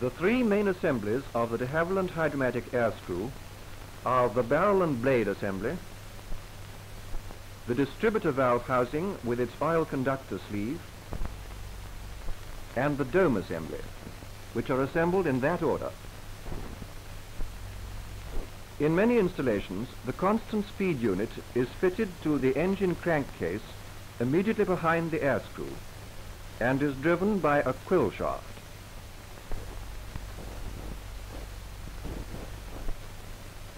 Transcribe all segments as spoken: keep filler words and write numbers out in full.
The three main assemblies of the de Havilland Hydromatic Air Screw are the barrel and blade assembly, the distributor valve housing with its oil conductor sleeve, and the dome assembly, which are assembled in that order. In many installations, the constant speed unit is fitted to the engine crankcase immediately behind the air screw and is driven by a quill shaft.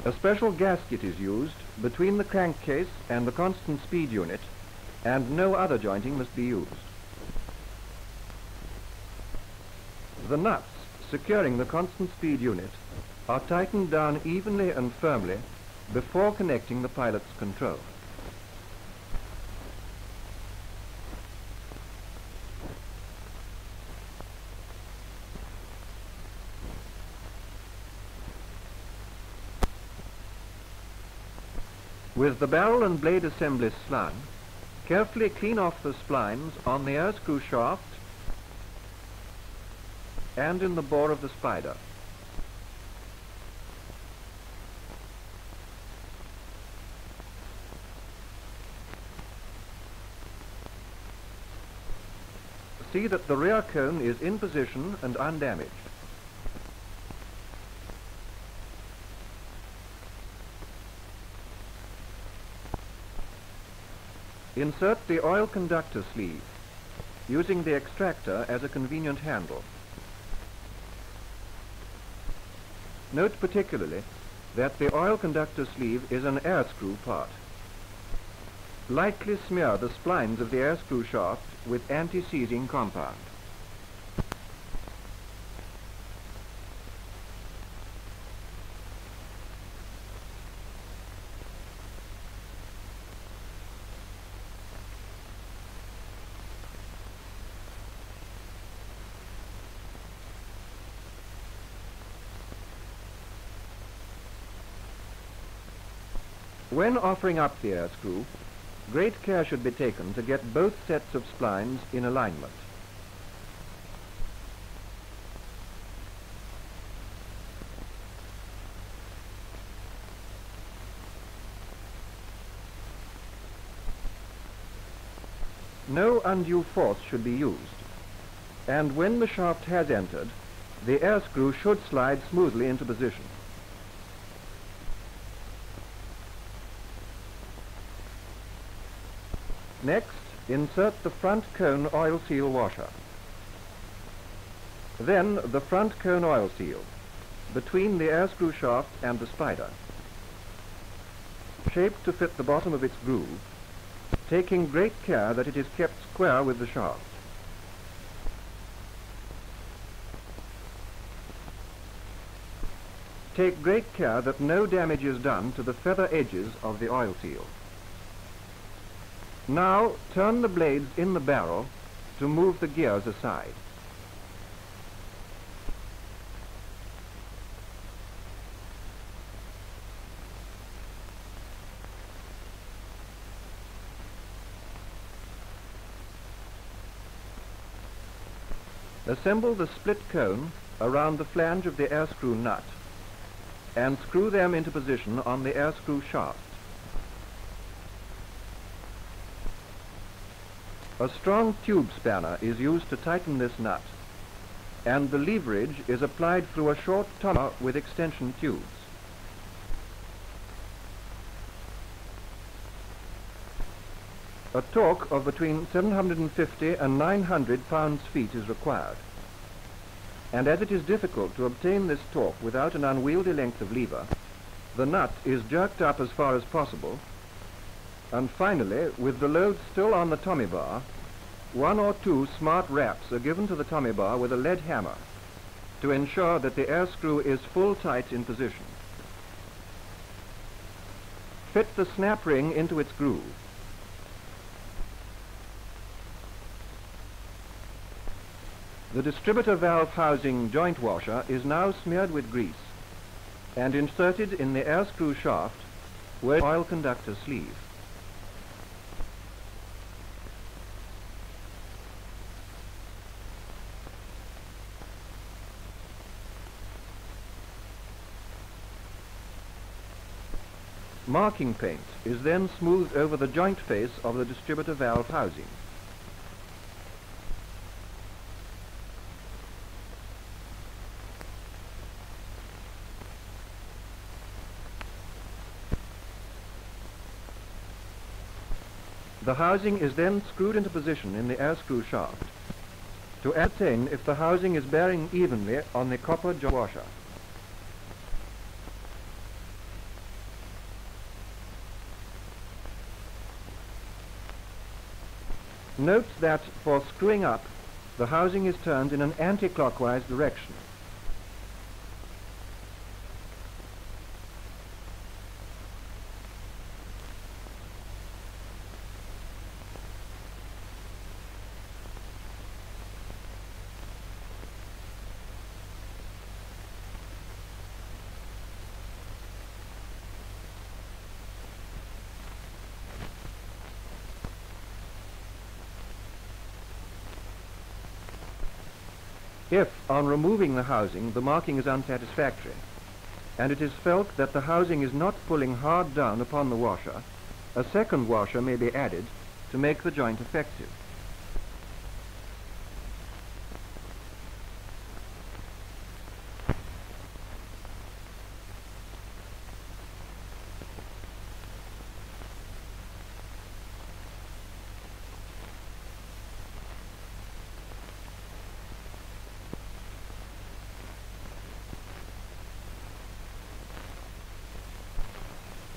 A special gasket is used between the crankcase and the constant speed unit, and no other jointing must be used. The nuts securing the constant speed unit are tightened down evenly and firmly before connecting the pilot's control. With the barrel and blade assemblies slung, carefully clean off the splines on the air screw shaft and in the bore of the spider. See that the rear cone is in position and undamaged. Insert the oil conductor sleeve, using the extractor as a convenient handle. Note particularly that the oil conductor sleeve is an air screw part. Lightly smear the splines of the air screw shaft with anti-seizing compound. When offering up the air screw, great care should be taken to get both sets of splines in alignment. No undue force should be used, and when the shaft has entered, the air screw should slide smoothly into position. Next, insert the front cone oil seal washer. Then the front cone oil seal, between the air screw shaft and the spider, shaped to fit the bottom of its groove, taking great care that it is kept square with the shaft. Take great care that no damage is done to the feather edges of the oil seal. Now, turn the blades in the barrel to move the gears aside. Assemble the split cone around the flange of the air screw nut and screw them into position on the air screw shaft. A strong tube spanner is used to tighten this nut, and the leverage is applied through a short tunnel with extension tubes. A torque of between seven hundred fifty and nine hundred pounds-feet is required, and as it is difficult to obtain this torque without an unwieldy length of lever, the nut is jerked up as far as possible. And finally, with the load still on the tummy bar, one or two smart raps are given to the tummy bar with a lead hammer to ensure that the air screw is full tight in position. Fit the snap ring into its groove. The distributor valve housing joint washer is now smeared with grease and inserted in the air screw shaft where oil conductor sleeve. Marking paint is then smoothed over the joint face of the distributor valve housing. The housing is then screwed into position in the air screw shaft to ascertain if the housing is bearing evenly on the copper joint washer. Note that for screwing up, the housing is turned in an anti-clockwise direction. If, on removing the housing, the marking is unsatisfactory, and it is felt that the housing is not pulling hard down upon the washer, a second washer may be added to make the joint effective.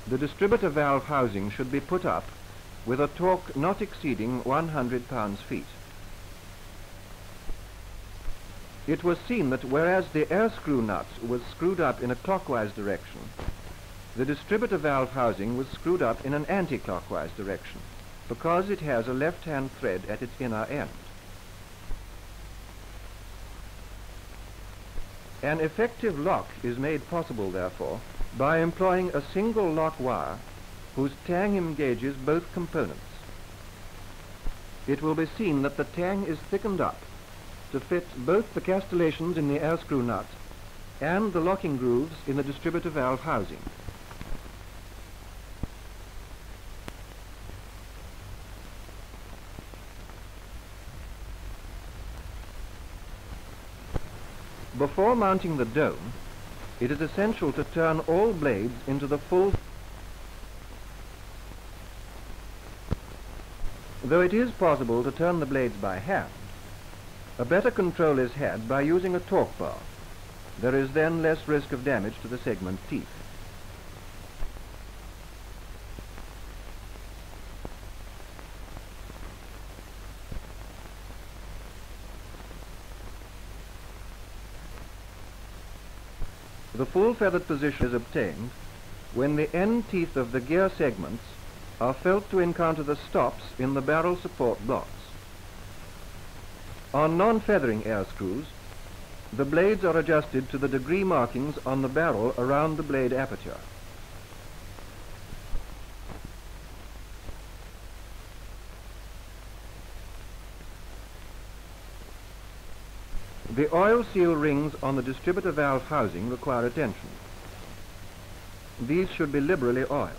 The distributor valve housing should be put up with a torque not exceeding one hundred pounds-feet. It was seen that whereas the air screw nut was screwed up in a clockwise direction, the distributor valve housing was screwed up in an anti-clockwise direction because it has a left-hand thread at its inner end. An effective lock is made possible, therefore, by employing a single lock wire whose tang engages both components. It will be seen that the tang is thickened up to fit both the castellations in the air screw nut and the locking grooves in the distributor valve housing. Before mounting the dome, it is essential to turn all blades into the full. Though it is possible to turn the blades by hand, a better control is had by using a torque bar. There is then less risk of damage to the segment teeth. The full feathered position is obtained when the end teeth of the gear segments are felt to encounter the stops in the barrel support blocks. On non-feathering air screws, the blades are adjusted to the degree markings on the barrel around the blade aperture. The oil seal rings on the distributor valve housing require attention. These should be liberally oiled.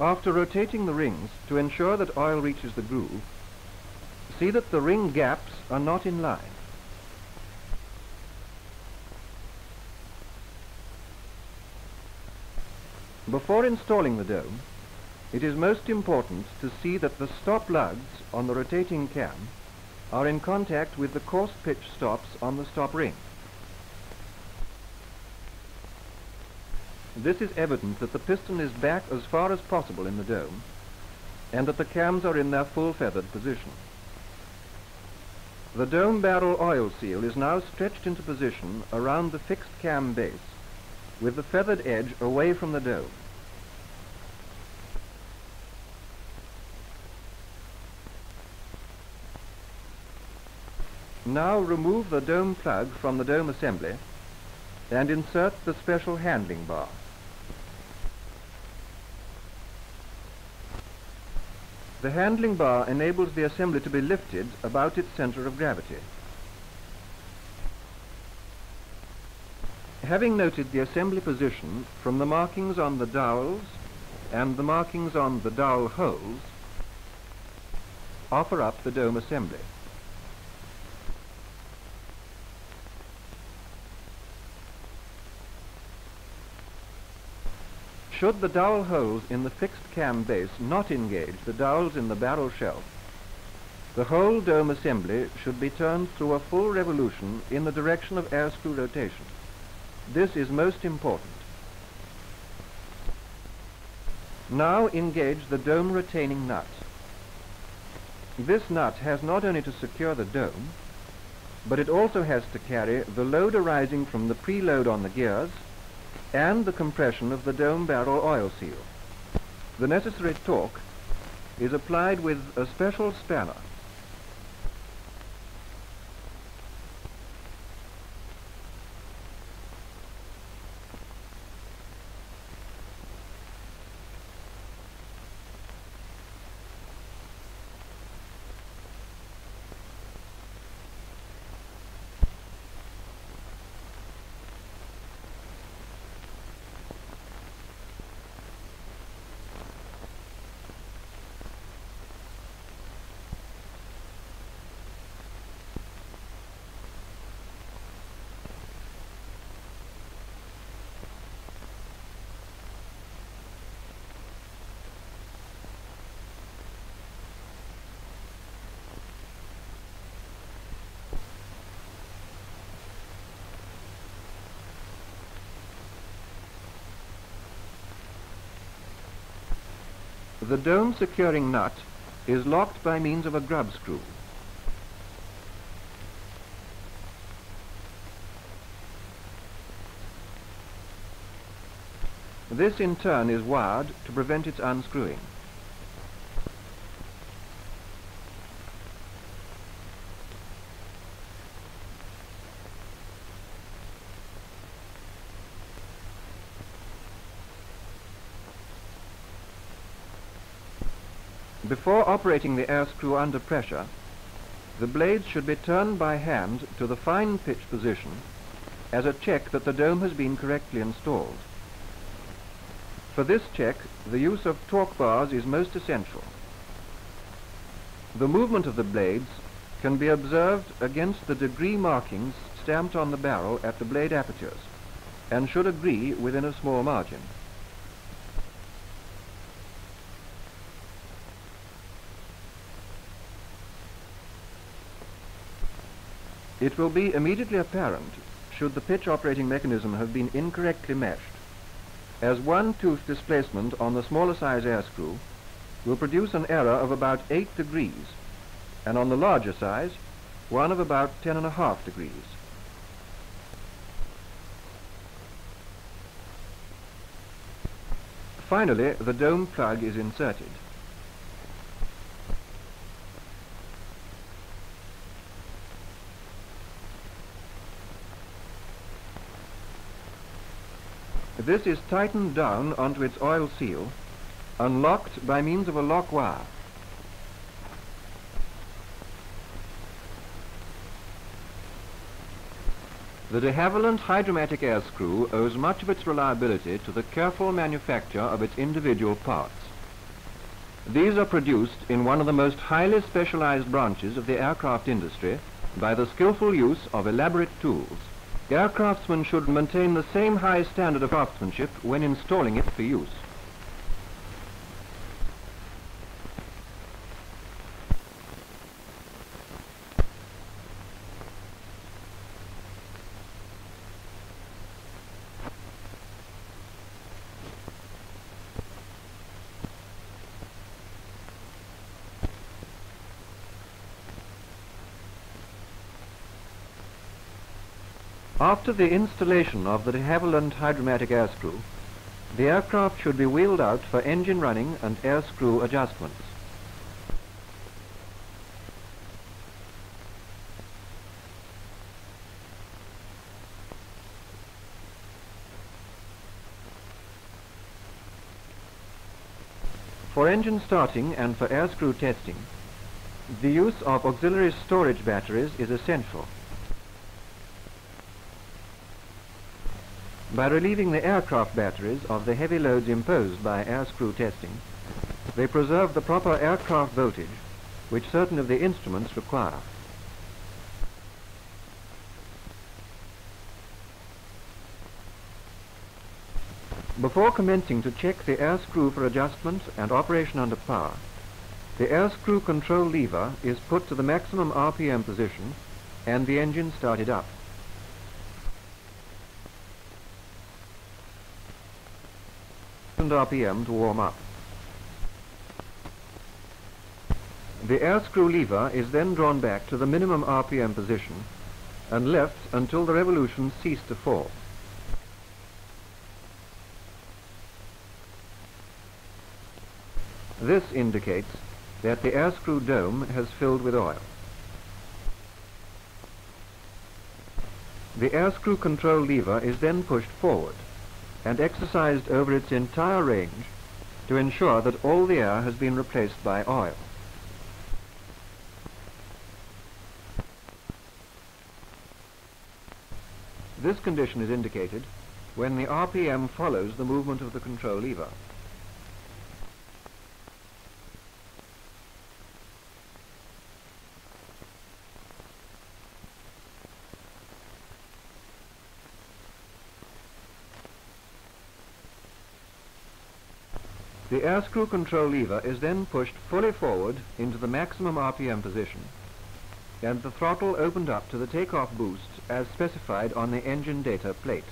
After rotating the rings to ensure that oil reaches the groove, see that the ring gaps are not in line. Before installing the dome, it is most important to see that the stop lugs on the rotating cam are in contact with the coarse pitch stops on the stop ring. This is evident that the piston is back as far as possible in the dome and that the cams are in their full feathered position. The dome barrel oil seal is now stretched into position around the fixed cam base with the feathered edge away from the dome. Now remove the dome plug from the dome assembly and insert the special handling bar. The handling bar enables the assembly to be lifted about its center of gravity. Having noted the assembly position from the markings on the dowels and the markings on the dowel holes, offer up the dome assembly. Should the dowel holes in the fixed cam base not engage the dowels in the barrel shelf, the whole dome assembly should be turned through a full revolution in the direction of air screw rotation. This is most important. Now engage the dome retaining nut. This nut has not only to secure the dome, but it also has to carry the load arising from the preload on the gears and the compression of the dome barrel oil seal. The necessary torque is applied with a special spanner. The dome securing nut is locked by means of a grub screw. This in turn is wired to prevent its unscrewing. Before operating the air screw under pressure, the blades should be turned by hand to the fine pitch position as a check that the dome has been correctly installed. For this check, the use of torque bars is most essential. The movement of the blades can be observed against the degree markings stamped on the barrel at the blade apertures and should agree within a small margin. It will be immediately apparent, should the pitch operating mechanism have been incorrectly meshed, as one tooth displacement on the smaller size air screw will produce an error of about eight degrees, and on the larger size, one of about ten and a half degrees. Finally, the dome plug is inserted. This is tightened down onto its oil seal, unlocked by means of a lock wire. The de Havilland Hydromatic Air Screw owes much of its reliability to the careful manufacture of its individual parts. These are produced in one of the most highly specialized branches of the aircraft industry by the skillful use of elaborate tools. Aircraftsmen should maintain the same high standard of craftsmanship when installing it for use. After the installation of the de Havilland Hydromatic Air Screw, the aircraft should be wheeled out for engine running and air screw adjustments. For engine starting and for air screw testing, the use of auxiliary storage batteries is essential. By relieving the aircraft batteries of the heavy loads imposed by air screw testing, they preserve the proper aircraft voltage which certain of the instruments require. Before commencing to check the air screw for adjustment and operation under power, the air screw control lever is put to the maximum R P M position and the engine started up. R P M to warm up. The air screw lever is then drawn back to the minimum R P M position and left until the revolutions cease to fall. This indicates that the air screw dome has filled with oil. The air screw control lever is then pushed forward and exercised over its entire range to ensure that all the air has been replaced by oil. This condition is indicated when the R P M follows the movement of the control lever. The air screw control lever is then pushed fully forward into the maximum R P M position and the throttle opened up to the takeoff boost as specified on the engine data plate.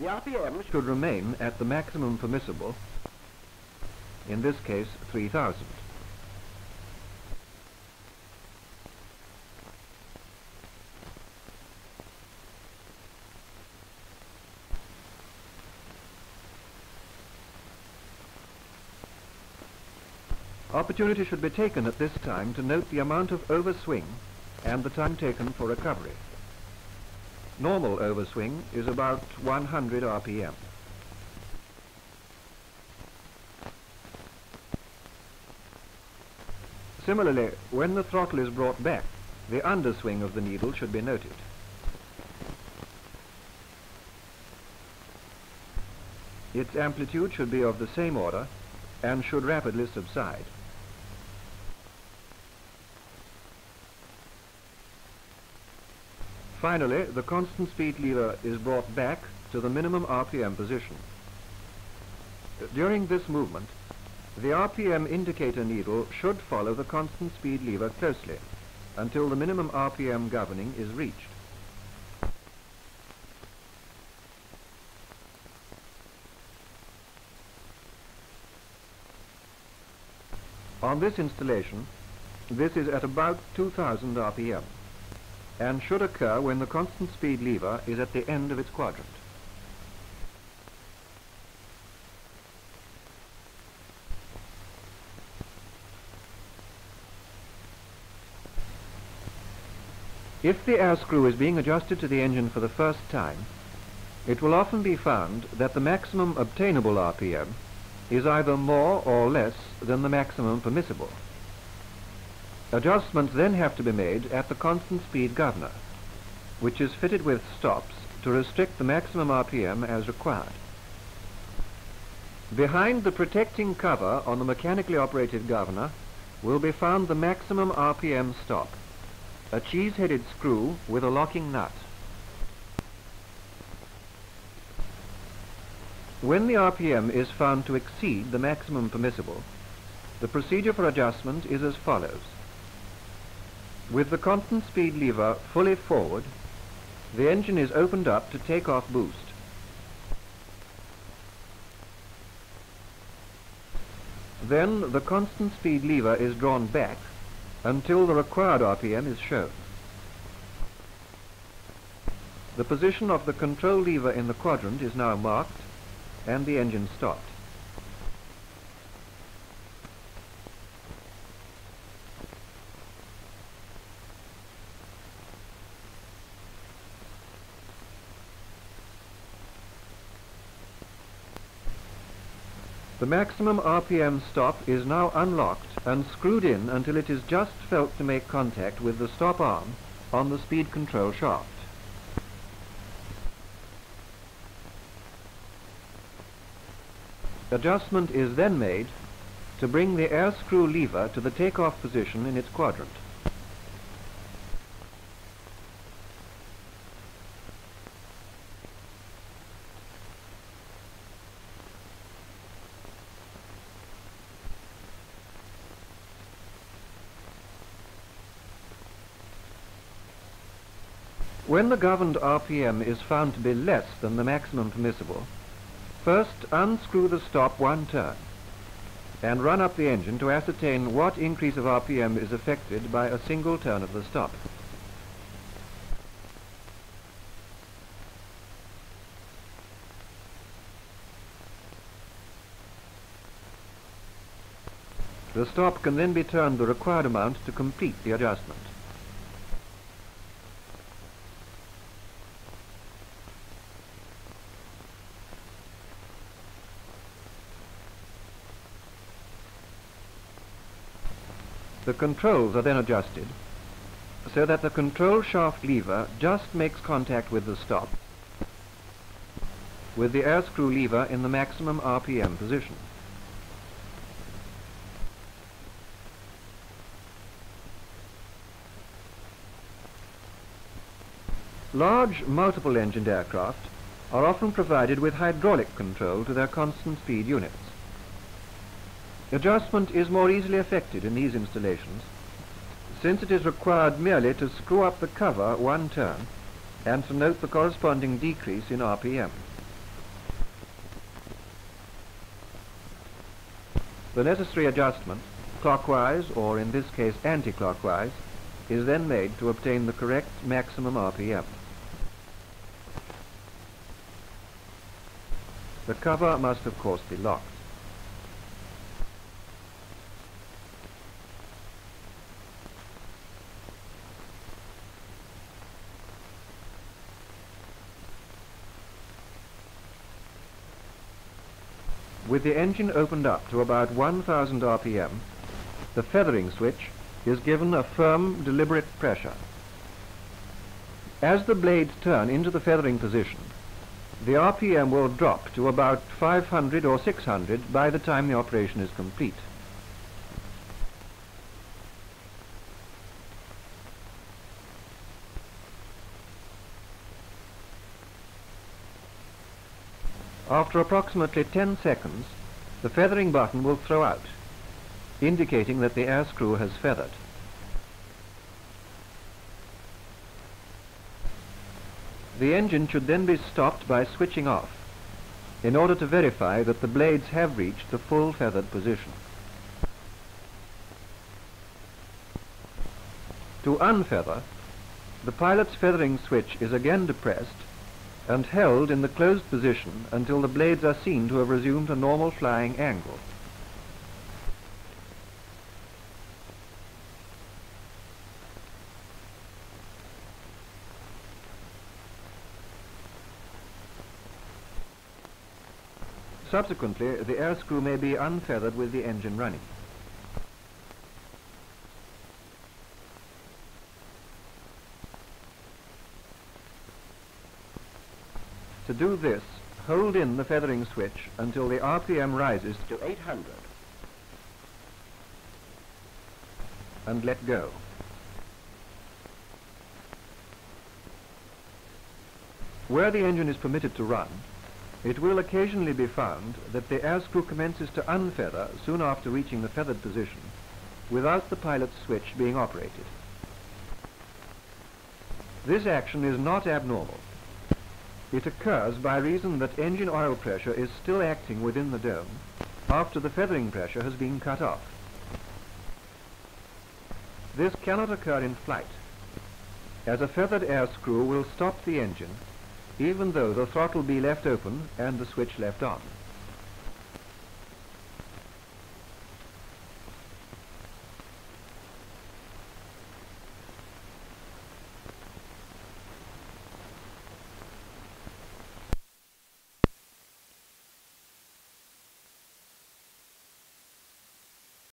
The R P M should remain at the maximum permissible, in this case three thousand. Opportunity should be taken at this time to note the amount of overswing and the time taken for recovery. Normal overswing is about one hundred R P M. Similarly, when the throttle is brought back, the underswing of the needle should be noted. Its amplitude should be of the same order and should rapidly subside. Finally, the constant speed lever is brought back to the minimum R P M position. During this movement, the R P M indicator needle should follow the constant speed lever closely until the minimum R P M governing is reached. On this installation, this is at about two thousand R P M. And should occur when the constant speed lever is at the end of its quadrant. If the air screw is being adjusted to the engine for the first time, it will often be found that the maximum obtainable R P M is either more or less than the maximum permissible. Adjustments then have to be made at the constant speed governor, which is fitted with stops to restrict the maximum R P M as required. Behind the protecting cover on the mechanically operated governor will be found the maximum R P M stop, a cheese-headed screw with a locking nut. When the R P M is found to exceed the maximum permissible, the procedure for adjustment is as follows. With the constant speed lever fully forward, the engine is opened up to take-off boost. Then the constant speed lever is drawn back until the required R P M is shown. The position of the control lever in the quadrant is now marked and the engine stopped. The maximum R P M stop is now unlocked and screwed in until it is just felt to make contact with the stop arm on the speed control shaft. Adjustment is then made to bring the air screw lever to the takeoff position in its quadrant. When the governed R P M is found to be less than the maximum permissible, first unscrew the stop one turn and run up the engine to ascertain what increase of R P M is effected by a single turn of the stop. The stop can then be turned the required amount to complete the adjustment. The controls are then adjusted so that the control shaft lever just makes contact with the stop with the air screw lever in the maximum R P M position. Large multiple-engined aircraft are often provided with hydraulic control to their constant speed units. Adjustment is more easily effected in these installations, since it is required merely to screw up the cover one turn and to note the corresponding decrease in R P M. The necessary adjustment, clockwise or in this case anti-clockwise, is then made to obtain the correct maximum R P M. The cover must of course be locked. With the engine opened up to about one thousand R P M, the feathering switch is given a firm, deliberate pressure. As the blades turn into the feathering position, the R P M will drop to about five hundred or six hundred by the time the operation is complete. After approximately ten seconds, the feathering button will throw out, indicating that the air screw has feathered. The engine should then be stopped by switching off, in order to verify that the blades have reached the full feathered position. To unfeather, the pilot's feathering switch is again depressed and held in the closed position until the blades are seen to have resumed a normal flying angle. Subsequently, the air screw may be unfeathered with the engine running. To do this, hold in the feathering switch until the R P M rises to eight hundred and let go. Where the engine is permitted to run, it will occasionally be found that the air screw commences to unfeather soon after reaching the feathered position without the pilot's switch being operated. This action is not abnormal. It occurs by reason that engine oil pressure is still acting within the dome after the feathering pressure has been cut off. This cannot occur in flight, as a feathered air screw will stop the engine even though the throttle be left open and the switch left on.